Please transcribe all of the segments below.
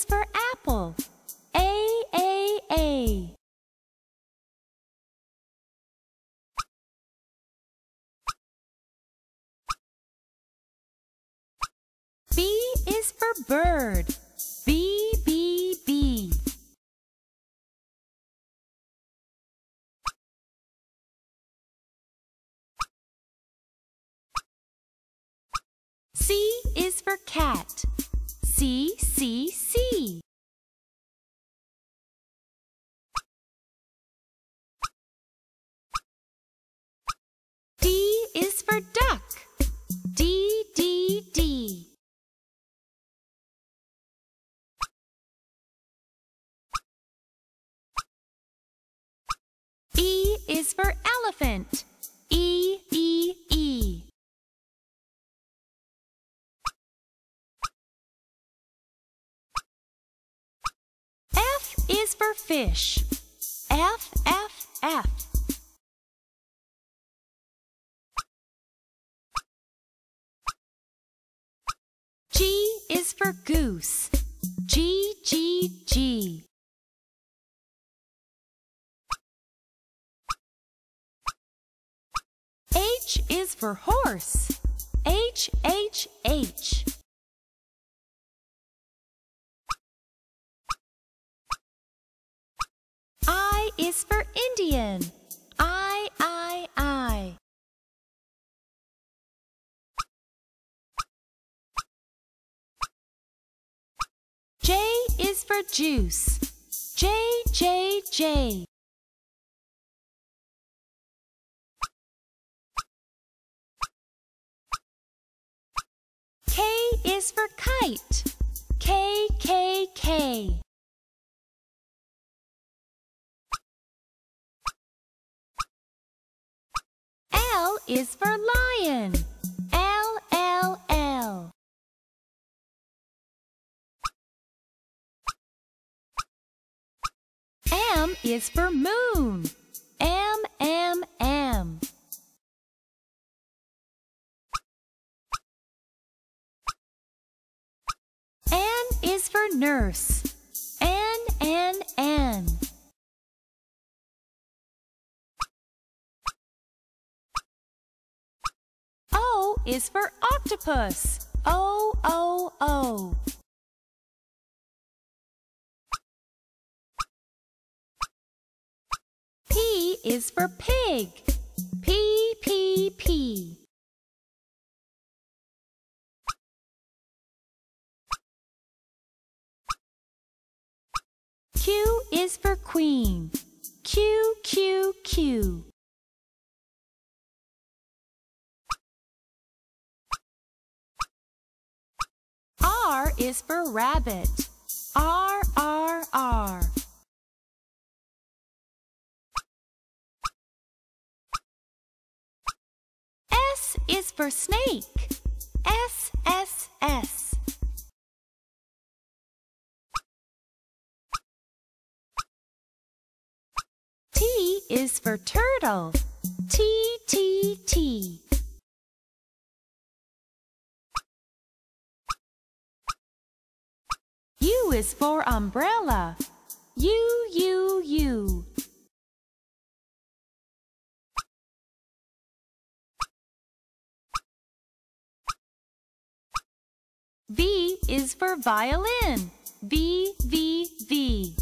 is for apple. A. B is for bird. B. C is for cat. C. D is for duck. D. E is for elephant. E. F is for fish. F. G is for goose. G. H is for horse. H. I is for Indian. I. J is for juice. J. K is for kite. K. L is for lion. L. M is for moon. M. N is for nurse. N. O is for octopus. O. P is for pig. P. Q is for queen. Q. R is for rabbit. R. S is for snake. S. T is for turtle. T. U is for umbrella. U. V is for violin. V.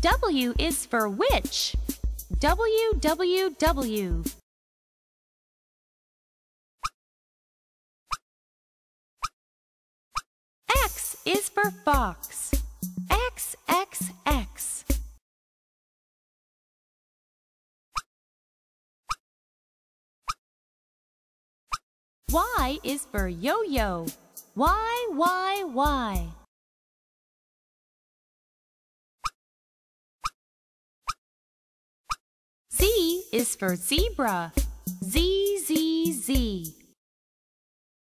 W is for witch. W. X is for fox. X. Y is for yo-yo. Y. Z is for zebra. Z.